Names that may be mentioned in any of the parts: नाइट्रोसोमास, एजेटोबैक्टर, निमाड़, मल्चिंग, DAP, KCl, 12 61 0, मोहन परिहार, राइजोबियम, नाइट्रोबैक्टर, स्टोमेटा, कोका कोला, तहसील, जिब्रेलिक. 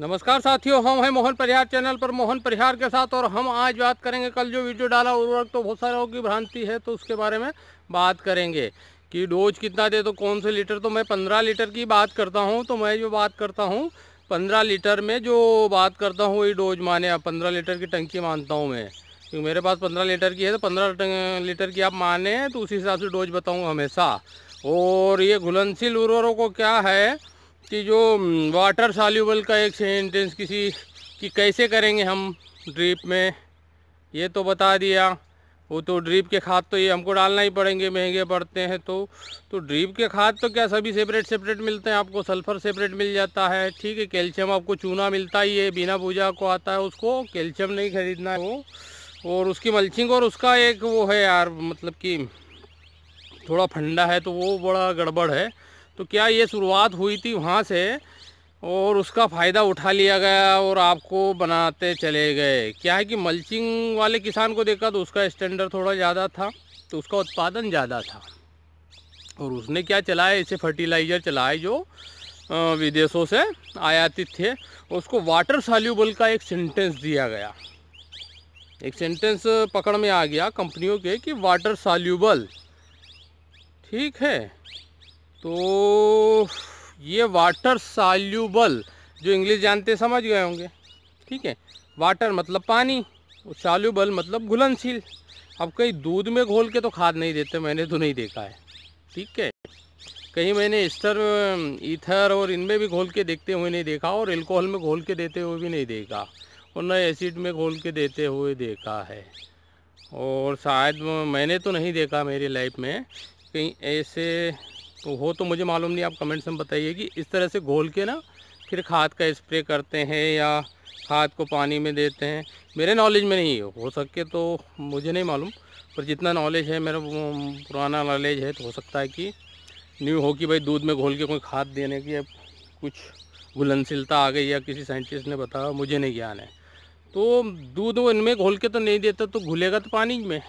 नमस्कार साथियों, हम हैं मोहन परिहार चैनल पर मोहन परिहार के साथ। और हम आज बात करेंगे, कल जो वीडियो डाला उर्वरक तो बहुत सारों की भ्रांति है, तो उसके बारे में बात करेंगे कि डोज कितना दे, तो कौन से लीटर। तो मैं 15 लीटर की बात करता हूं। तो मैं जो बात करता हूं 15 लीटर में जो बात करता हूँ वही डोज माने आप 15 लीटर की टंकी मानता हूँ मैं, क्योंकि मेरे पास 15 लीटर की है। तो 15 लीटर की आप माने तो उसी हिसाब से डोज बताऊँगा हमेशा। और ये घुलनशील उर्वरकों को क्या है कि जो वाटर सॉल्यूबल का एक सेंटेंस किसी कि कैसे करेंगे हम ड्रिप में, ये तो बता दिया। वो तो ड्रिप के खाद तो ये हमको डालना ही पड़ेंगे, महंगे पड़ते हैं। तो ड्रिप के खाद तो क्या सभी सेपरेट मिलते हैं आपको। सल्फ़र सेपरेट मिल जाता है, ठीक है। कैल्शियम आपको चूना मिलता ही है, बिना भूजा को आता है, उसको कैल्शियम नहीं खरीदना है वो। और उसकी मल्चिंग और उसका एक वो है यार, मतलब कि थोड़ा फंडा है तो वो बड़ा गड़बड़ है। तो क्या ये शुरुआत हुई थी वहाँ से और उसका फ़ायदा उठा लिया गया और आपको बनाते चले गए। क्या है कि मल्चिंग वाले किसान को देखा तो उसका स्टैंडर्ड थोड़ा ज़्यादा था, तो उसका उत्पादन ज़्यादा था। और उसने क्या चलाया, इसे फर्टिलाइज़र चलाए जो विदेशों से आयातित थे। उसको वाटर सॉल्यूबल का एक सेंटेंस दिया गया, एक सेंटेंस पकड़ में आ गया कंपनियों के कि वाटर सॉल्यूबल, ठीक है। तो ये वाटर सॉल्यूबल जो इंग्लिश जानते समझ गए होंगे, ठीक है। वाटर मतलब पानी, सॉल्यूबल मतलब घुलनशील। अब कहीं दूध में घोल के तो खाद नहीं देते, मैंने तो नहीं देखा है, ठीक है। कहीं मैंने एस्टर, ईथर और इनमें भी घोल के देखते हुए नहीं देखा, और एल्कोहल में घोल के देते हुए भी नहीं देखा, और न एसिड में घोल के देते हुए देखा है। और शायद मैंने तो नहीं देखा मेरी लाइफ में कहीं ऐसे, तो हो तो मुझे मालूम नहीं, आप कमेंट्स में बताइए कि इस तरह से घोल के ना फिर खाद का स्प्रे करते हैं या खाद को पानी में देते हैं। मेरे नॉलेज में नहीं हो सके तो मुझे नहीं मालूम, पर जितना नॉलेज है मेरा पुराना नॉलेज है, तो हो सकता है कि न्यू हो कि भाई दूध में घोल के कोई खाद देने की अब कुछ घुलनशीलता आ गई या किसी साइंटिस्ट ने बताया, मुझे नहीं ज्ञान है। तो दूध वो इनमें घोल के तो नहीं देता, तो घुलेगा तो पानी में,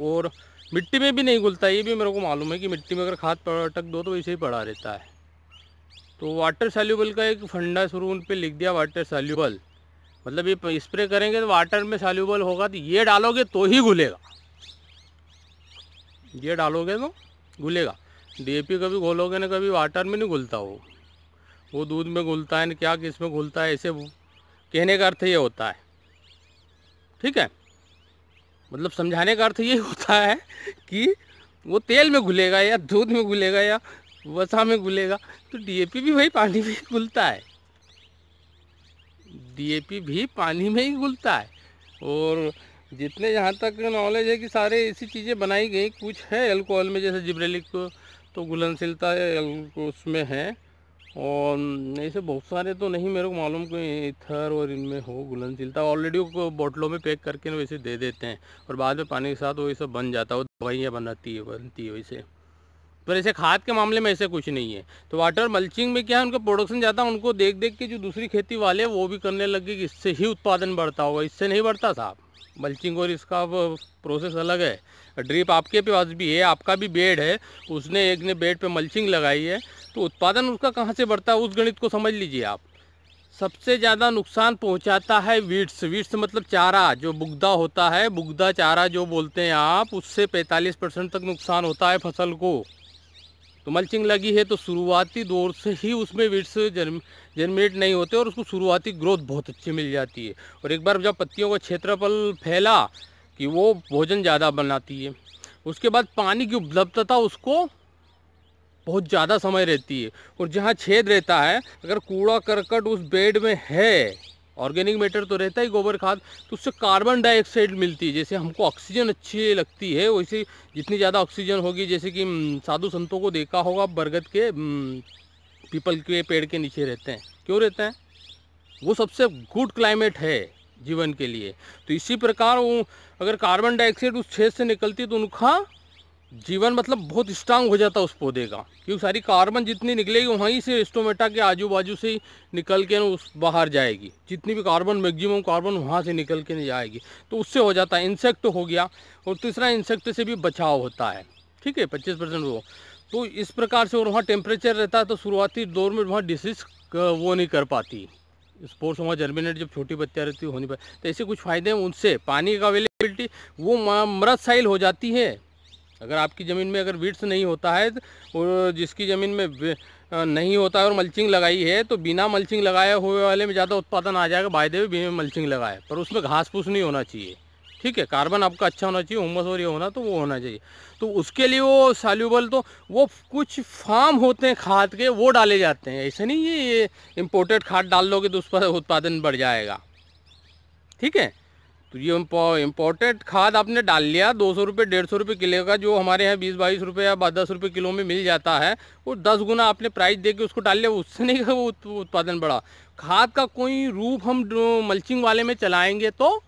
और मिट्टी में भी नहीं घुलता। ये भी मेरे को मालूम है कि मिट्टी में अगर खाद पटक दो तो वैसे ही पड़ा रहता है। तो वाटर सॉल्यूबल का एक फंडा शुरू उन पर लिख दिया, वाटर सॉल्यूबल मतलब ये स्प्रे करेंगे तो वाटर में सॉल्यूबल होगा, तो ये डालोगे तो ही घुलेगा, ये डालोगे तो घुलेगा। DAP कभी घोलोगे ना कभी वाटर में नहीं घुलता, वो दूध में घुलता है ना क्या किस में घुलता है, ऐसे कहने का अर्थ ये होता है, ठीक है। मतलब समझाने का अर्थ ये होता है कि वो तेल में घुलेगा या दूध में घुलेगा या वसा में घुलेगा। तो DAP भी भाई पानी में घुलता है, DAP भी पानी में ही घुलता है। और जितने जहाँ तक नॉलेज है कि सारे ऐसी चीज़ें बनाई गई। कुछ है एल्कोहल में, जैसे जिब्रेलिक को तो घुलनशीलता उसमें है, और ऐसे बहुत सारे तो नहीं मेरे को मालूम कोई ईथर और इनमें हो घुलनशीलता। ऑलरेडी वो बोतलों में पैक करके वैसे दे देते हैं, और बाद में पानी के साथ वो सब बन जाता है, वो दवाइयाँ बनती है वैसे। पर ऐसे खाद के मामले में ऐसे कुछ नहीं है। तो वाटर मल्चिंग में क्या है, उनका प्रोडक्शन ज़्यादा, उनको देख देख के जो दूसरी खेती वाले वो भी करने लग गए कि इससे ही उत्पादन बढ़ता होगा। इससे नहीं बढ़ता साहब, मल्चिंग और इसका प्रोसेस अलग है। ड्रिप आपके पास भी है, आपका भी बेड है, उसने एक ने बेड पे मल्चिंग लगाई है, तो उत्पादन उसका कहाँ से बढ़ता है उस गणित को समझ लीजिए आप। सबसे ज़्यादा नुकसान पहुँचाता है वीट्स मतलब चारा, जो बुगदा होता है, बुगदा चारा जो बोलते हैं आप, उससे 45% तक नुकसान होता है फसल को। तो मल्चिंग लगी है तो शुरुआती दौर से ही उसमें वीड्स जनरेट नहीं होते, और उसको शुरुआती ग्रोथ बहुत अच्छी मिल जाती है। और एक बार जब पत्तियों का क्षेत्रफल फैला कि वो भोजन ज़्यादा बनाती है, उसके बाद पानी की उपलब्धता उसको बहुत ज़्यादा समय रहती है। और जहाँ छेद रहता है, अगर कूड़ा करकट उस बेड में है, ऑर्गेनिक मैटर तो रहता ही, गोबर खाद, तो उससे कार्बन डाइऑक्साइड मिलती है। जैसे हमको ऑक्सीजन अच्छी लगती है, वैसे जितनी ज़्यादा ऑक्सीजन होगी, जैसे कि साधु संतों को देखा होगा बरगद के, पीपल के पेड़ के नीचे रहते हैं। क्यों रहते हैं? वो सबसे गुड क्लाइमेट है जीवन के लिए। तो इसी प्रकार वो अगर कार्बन डाइऑक्साइड उस छेद से निकलती है तो उनका जीवन मतलब बहुत स्ट्रांग हो जाता है उस पौधे का, क्योंकि सारी कार्बन जितनी निकलेगी वहीं से स्टोमेटा के आजू बाजू से ही निकल के उस बाहर जाएगी, जितनी भी कार्बन, मैक्सिमम कार्बन वहाँ से निकल के नहीं जाएगी। तो उससे हो जाता है इंसेक्ट हो गया, और तीसरा इंसेक्ट से भी बचाव होता है, ठीक है, 25% वो। तो इस प्रकार से, और वहाँ टेम्परेचर रहता है तो शुरुआती दौर में वहाँ डिसीज वो नहीं कर पाती, स्पोर्ट्स होगा जर्मिनेट जब छोटी पत्तियाँ रहती होनी पर, तो ऐसे कुछ फ़ायदे हैं उनसे। पानी का अवेलेबिलिटी वो मृतसाइल हो जाती है। अगर आपकी ज़मीन में अगर वीड्स नहीं होता है और जिसकी ज़मीन में नहीं होता है और मल्चिंग लगाई है, तो बिना मल्चिंग लगाए हुए वाले में ज़्यादा उत्पादन आ जाएगा। बाय द वे बिना मल्चिंग लगाए, पर उसमें घास फूस नहीं होना चाहिए, ठीक है। कार्बन आपका अच्छा होना चाहिए, ह्यूमस और ये होना, तो वो होना चाहिए। तो उसके लिए वो सॉल्यूबल, तो वो कुछ फार्म होते हैं खाद के, वो डाले जाते हैं। ऐसे नहीं ये इम्पोर्टेड खाद डाल लोगे तो उस पर उत्पादन बढ़ जाएगा, ठीक है। तो ये इम्पोर्टेड खाद आपने डाल लिया, 200 रुपये 150 रुपये किलो का, जो हमारे यहाँ 20-22 रुपये या 10 रुपये किलो में मिल जाता है, वो 10 गुना आपने प्राइस दे के उसको डाल लिया। उससे नहीं वो उत्पादन बढ़ा। खाद का कोई रूप हम मल्चिंग वाले में चलाएँगे तो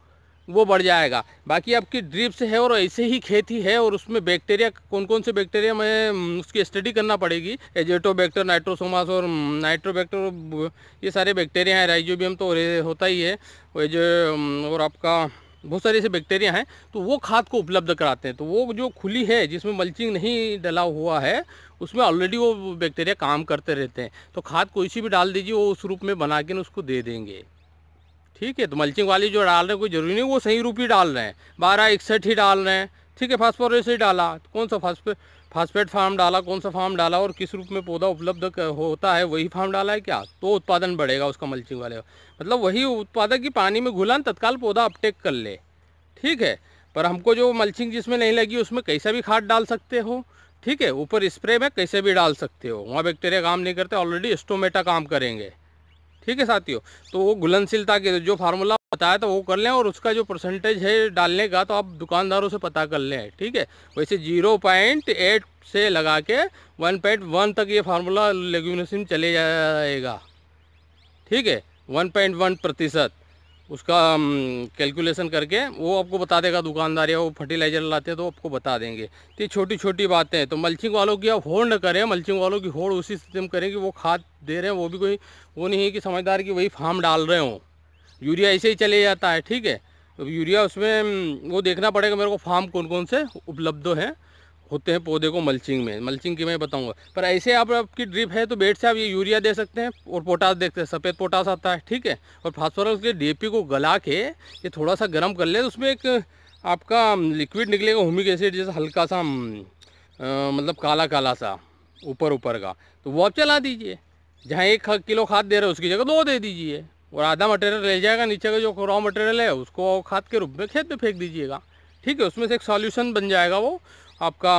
वो बढ़ जाएगा। बाकी आपकी ड्रिप से है और ऐसे ही खेती है, और उसमें बैक्टीरिया, कौन कौन से बैक्टीरिया में उसकी स्टडी करना पड़ेगी। एजेटोबैक्टर, नाइट्रोसोमास और नाइट्रोबैक्टर, ये सारे बैक्टीरिया हैं। राइजोबियम तो होता ही है, और आपका बहुत सारे ऐसे बैक्टीरिया हैं, तो वो खाद को उपलब्ध कराते हैं। तो वो जो खुली है जिसमें मल्चिंग नहीं डला हुआ है, उसमें ऑलरेडी वो बैक्टीरिया काम करते रहते हैं। तो खाद कोई सी भी डाल दीजिए, वो उस रूप में बना के उसको दे देंगे, ठीक है। तो मल्चिंग वाली जो डाल रहे हैं, कोई ज़रूरी नहीं वो सही रूप ही डाल रहे हैं, 12-61 ही डाल रहे हैं, ठीक है। फास्फोरस ही डाला, कौन सा फास्फेट फार्म डाला, कौन सा फार्म डाला और किस रूप में पौधा उपलब्ध होता है वही फार्म डाला है क्या, तो उत्पादन बढ़ेगा उसका। मल्चिंग वाले मतलब वही उत्पादक की पानी में घुलान तत्काल पौधा अपटेक कर ले, ठीक है। पर हमको जो मल्चिंग जिसमें नहीं लगी उसमें कैसा भी खाद डाल सकते हो, ठीक है। ऊपर स्प्रे में कैसे भी डाल सकते हो, वहाँ बैक्टीरिया काम नहीं करते, ऑलरेडी स्टोमेटा काम करेंगे, ठीक है साथियों। तो वो घुलनशीलता के जो फार्मूला बताया था वो कर लें, और उसका जो परसेंटेज है डालने का तो आप दुकानदारों से पता कर लें, ठीक है। वैसे 0.8 से लगा के 1.1 तक ये फार्मूला लेग्यूमिनेशन चले जाएगा, ठीक है। 1.1% उसका कैलकुलेशन करके वो आपको बता देगा दुकानदार, या वो फर्टिलाइज़र लाते हैं तो आपको बता देंगे। तो ये छोटी छोटी बातें हैं। तो मल्चिंग वालों की आप होड़ न करें, मल्चिंग वालों की होड़ उसी सिस्टम करें कि वो खाद दे रहे हैं, वो भी कोई वो नहीं है कि समझदार कि वही फार्म डाल रहे हों। यूरिया ऐसे ही चले जाता है, ठीक है। तो यूरिया उसमें वो देखना पड़ेगा मेरे को, फार्म कौन कौन से उपलब्ध हैं होते हैं पौधे को मल्चिंग में, मल्चिंग की मैं बताऊंगा। पर ऐसे आप आपकी ड्रिप है तो बेड से आप ये यूरिया दे सकते हैं, और पोटास देखते हैं, सफ़ेद पोटास आता है, ठीक है। और फास्फोरस के डीएपी को गला के ये थोड़ा सा गर्म कर ले, उसमें एक आपका लिक्विड निकलेगा ह्यूमिक एसिड जैसा, हल्का सा मतलब काला काला सा ऊपर ऊपर का, तो वो आप चला दीजिए। जहाँ 1 किलो खाद दे रहे हो उसकी जगह 2 दे दीजिए, और आधा मटेरियल रह जाएगा नीचे का जो रॉ मटेरियल है उसको खाद के रूप में खेत में फेंक दीजिएगा, ठीक है। उसमें से एक सॉल्यूशन बन जाएगा वो आपका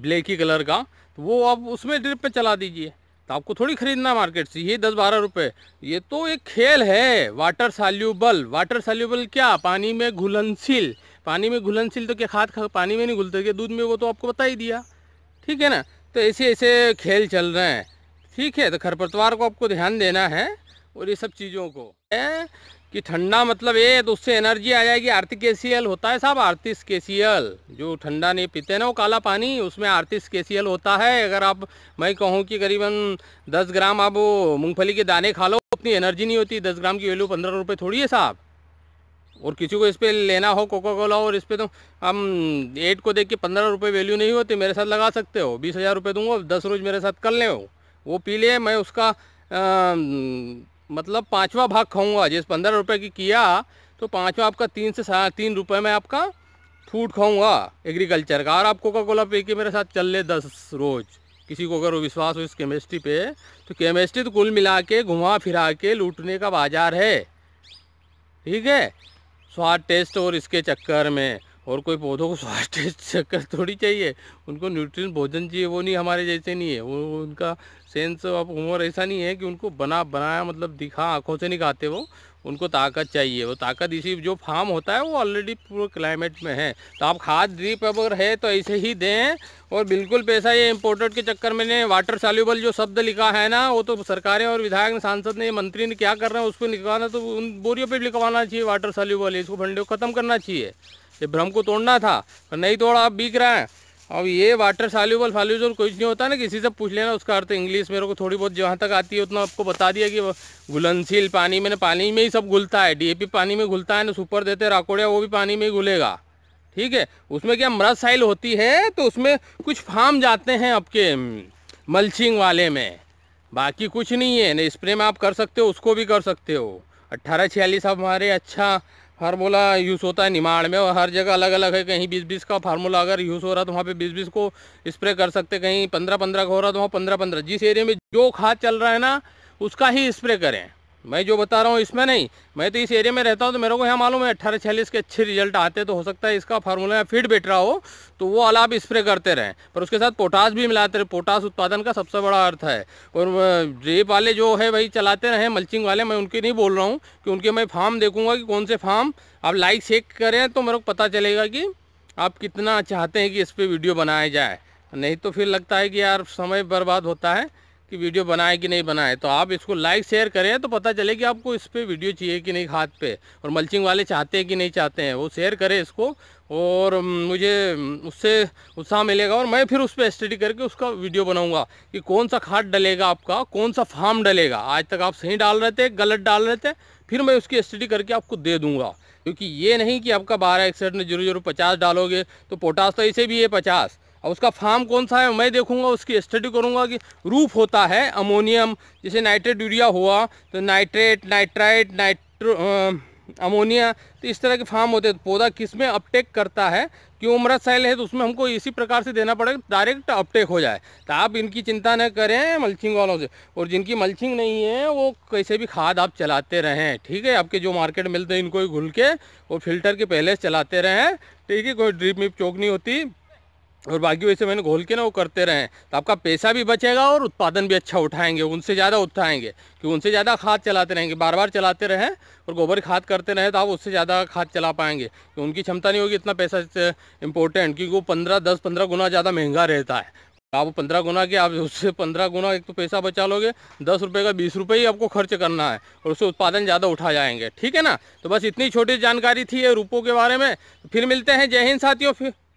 ब्लैकी कलर का, तो वो आप उसमें ड्रिप पे चला दीजिए। तो आपको थोड़ी ख़रीदना मार्केट से ये 10-12 रुपये, ये तो एक खेल है। वाटर सॉल्यूबल, वाटर सॉल्यूबल क्या, पानी में घुलनशील, पानी में घुलनशील। तो क्या खाद पानी में नहीं घुलते क्या, दूध में, वो तो आपको बता ही दिया, ठीक है ना। तो ऐसे ऐसे खेल चल रहे हैं, ठीक है। तो खरपतवार को आपको ध्यान देना है, और ये सब चीज़ों को है कि ठंडा मतलब ये, तो उससे एनर्जी आ जाएगी। 38 KCl होता है साहब, 38 KCl जो ठंडा नहीं पीते ना वो काला पानी, उसमें 38 KCl होता है। अगर आप, मैं कहूँ कि करीबन 10 ग्राम आप मूँगफली के दाने खा लो, उतनी एनर्जी नहीं होती। 10 ग्राम की वैल्यू 15 रुपये थोड़ी है साहब। और किसी को इस पर लेना हो कोका कोला, और इस पर तो हम 8 को देख के 15 रुपये वैल्यू नहीं होती। मेरे साथ लगा सकते हो, 20,000 रुपये दूंगा, 10 रोज़ मेरे साथ कर ले, वो पी ले, मैं उसका मतलब 5वां भाग खाऊंगा। जैसे 15 रुपये की किया तो 5वां आपका 3 से 3.5 रुपये में आपका फूड खाऊंगा एग्रीकल्चर का। और आप कोका कोला पी के मेरे साथ चल ले 10 रोज़। किसी को अगर विश्वास हो इस केमिस्ट्री पे, तो केमिस्ट्री तो कुल मिला के घुमा फिरा के लूटने का बाजार है, ठीक है। स्वाद टेस्ट और इसके चक्कर में, और कोई पौधों को स्वाद टेस्ट चक्कर थोड़ी चाहिए, उनको न्यूट्रिएंट भोजन चाहिए। वो नहीं, हमारे जैसे नहीं है वो, उनका सेंस ऑफ ह्यूमर ऐसा नहीं है कि उनको बनाया मतलब दिखा, आँखों से नहीं खाते वो, उनको ताकत चाहिए। वो ताकत इसी जो फार्म होता है वो ऑलरेडी पूरे क्लाइमेट में है। तो आप खाद ड्रिप अगर है तो ऐसे ही दें, और बिल्कुल पैसा ये इम्पोर्टेड के चक्कर में नहीं। वाटर सॉल्यूबल जो शब्द लिखा है ना, वो तो सरकारें और विधायक ने, सांसद ने, मंत्री ने क्या कर रहे हैं उसको लिखवाना, तो उन बोरियों पर लिखवाना चाहिए वाटर सॉल्यूबल। इसको फंडे को ख़त्म करना चाहिए, ये भ्रम को तोड़ना था पर नहीं तोड़ा, आप बिक रहे हैं। अब ये वाटर सॉल्यूबल फाल्यूबल कुछ नहीं होता ना, किसी से पूछ लेना उसका अर्थ। इंग्लिश मेरे को थोड़ी बहुत जहाँ तक आती है उतना आपको बता दिया कि घुलनशील पानी में, पानी में ही सब घुलता है। डीएपी पानी में घुलता है ना, सुपर देते हैं राकोड़िया, वो भी पानी में ही घुलेगा, ठीक है। उसमें क्या मृतसाइल होती है, तो उसमें कुछ फार्म जाते हैं आपके मल्चिंग वाले में, बाकी कुछ नहीं है ना। स्प्रे में आप कर सकते हो, उसको भी कर सकते हो। 1846 हमारे अच्छा फार्मूला यूज़ होता है निमाड़ में, और हर जगह अलग अलग है। कहीं 20-20 का फार्मूला अगर यूज़ हो रहा है तो वहाँ पे 20-20 को स्प्रे कर सकते, कहीं 15-15 का हो रहा तो वहाँ 15-15। जिस एरिया में जो खाद चल रहा है ना उसका ही स्प्रे करें। मैं जो बता रहा हूँ इसमें नहीं, मैं तो इस एरिया में रहता हूँ तो मेरे को यहाँ मालूम है 1846 के अच्छे रिजल्ट आते, तो हो सकता है इसका फार्मूला या फीड बेट रहा हो तो वो वाला आप स्प्रे करते रहें, पर उसके साथ पोटास भी मिलाते रहे। पोटास उत्पादन का सबसे बड़ा अर्थ है। और ड्रिप वाले जो है भाई चलाते रहें, मल्चिंग वाले, मैं उनकी नहीं बोल रहा हूँ कि उनके मैं फार्म देखूँगा कि कौन से फार्म आप लाइक चेक करें तो मेरे को पता चलेगा कि आप कितना चाहते हैं कि इस पर वीडियो बनाया जाए। नहीं तो फिर लगता है कि यार समय बर्बाद होता है कि वीडियो बनाए कि नहीं बनाए। तो आप इसको लाइक शेयर करें तो पता चले कि आपको इस पर वीडियो चाहिए कि नहीं खाद पे, और मल्चिंग वाले चाहते हैं कि नहीं चाहते हैं। वो शेयर करें इसको, और मुझे उससे उत्साह मिलेगा और मैं फिर उस पर स्टडी करके उसका वीडियो बनाऊंगा कि कौन सा खाद डलेगा आपका, कौन सा फार्म डलेगा। आज तक आप सही डाल रहे थे, गलत डाल रहे थे, फिर मैं उसकी स्टडी करके आपको दे दूँगा। क्योंकि ये नहीं कि आपका 12 61 में 0.050 डालोगे तो पोटास तो ऐसे भी है 50, और उसका फार्म कौन सा है मैं देखूंगा, उसकी स्टडी करूंगा कि रूफ होता है अमोनियम, जैसे नाइट्रेट यूरिया हुआ तो नाइट्रेट, नाइट्राइट, नाइट्रो, अमोनिया, तो इस तरह के फार्म होते हैं। तो पौधा किस में अपटेक करता है, क्यों उम्रत साइल है तो उसमें हमको इसी प्रकार से देना पड़ेगा डायरेक्ट अपटेक हो जाए। तो आप इनकी चिंता न करें मल्चिंग वालों से, और जिनकी मल्चिंग नहीं है वो कैसे भी खाद आप चलाते रहें, ठीक है। आपके जो मार्केट मिलते हैं इनको ही घुल के और फिल्टर के पहले चलाते रहें, ठीक है। कोई ड्रिप में चौक नहीं होती, और बाकी वैसे मैंने घोल के ना वो करते रहें तो आपका पैसा भी बचेगा और उत्पादन भी अच्छा उठाएंगे, उनसे ज़्यादा उठाएंगे कि उनसे ज़्यादा खाद चलाते रहेंगे। बार बार चलाते रहें और गोबर खाद करते रहें तो आप उससे ज़्यादा खाद चला पाएंगे। तो उनकी क्षमता नहीं होगी इतना पैसा इम्पोर्टेंट, क्योंकि वो 10-15 गुना ज़्यादा महंगा रहता है। आप 15 गुना के आप उससे 15 गुना एक तो पैसा बचा लोगे, 10 रुपये का 20 रुपये ही आपको खर्च करना है और उससे उत्पादन ज़्यादा उठा जाएंगे, ठीक है ना। तो बस इतनी छोटी जानकारी थी ये रूपों के बारे में। फिर मिलते हैं, जय हिंद साथियों। फिर